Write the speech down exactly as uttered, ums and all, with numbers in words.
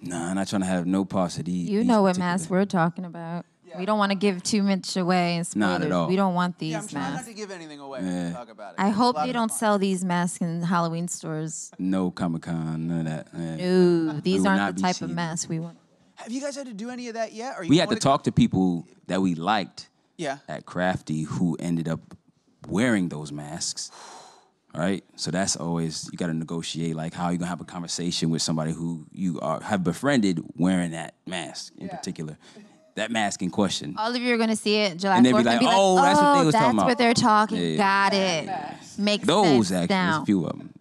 Nah, I'm not trying to have no parts of these. You know what masks we're talking about. Yeah. We don't want to give too much away. And not at all. We don't want these yeah, I'm masks. I'm not to give anything away. Yeah. When we talk about it. I hope they don't fun. sell these masks in Halloween stores. No Comic-Con, none of that. Yeah. No, these aren't the type cheating. of masks we want. Have you guys had to do any of that yet? Or you we had to talk to people that we liked yeah. at Crafty who ended up wearing those masks. Right, so that's always, you got to negotiate, like how you gonna have a conversation with somebody who you are have befriended wearing that mask in yeah. particular, that mask in question. All of you are gonna see it July fourth, and they'd be like, and be like, "Oh, that's oh, what they was that's talking about. That's what they're talking. Yeah. Got it. Makes those sense actually, now. There's a few of them.